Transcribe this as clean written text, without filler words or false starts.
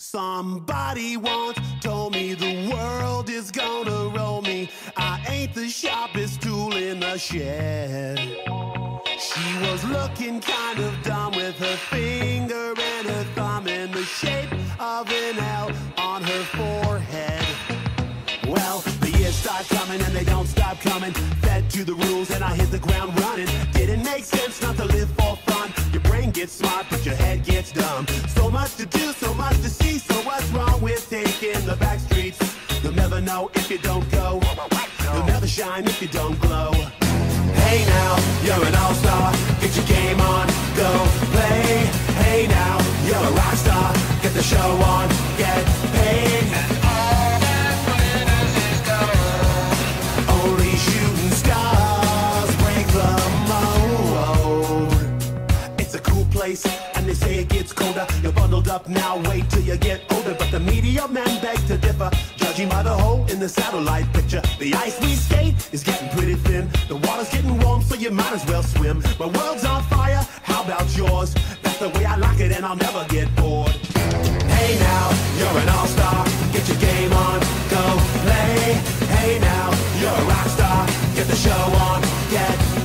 Somebody once told me the world is gonna roll me. I ain't the sharpest tool in the shed. She was looking kind of dumb with her finger and her thumb in the shape of an L on her forehead. Well, the years start coming and they don't stop coming. Fed to the rules and I hit the ground running. Didn't make sense not to live for fun. Your brain gets smart but your head gets dumb. So much to do, so much to see. So what's wrong with taking the back streets? You'll never know if you don't go. You'll never shine if you don't glow. Hey now, you're an all-star. Get your game on, go play. Hey now, you're a rock star. Get the show on, get paid. And all that glitters is gold. Only shooting stars break the mold. It's a cool place, and they say it gets colder. You're bundled up now, wait till you get older. But the media men beg to differ, judging by the hole in the satellite picture. The ice we skate is getting pretty thin. The water's getting warm, so you might as well swim. My world's on fire, how about yours? That's the way I like it, and I'll never get bored. Hey now, you're an all-star. Get your game on, go play. Hey now, you're a rock star. Get the show on, get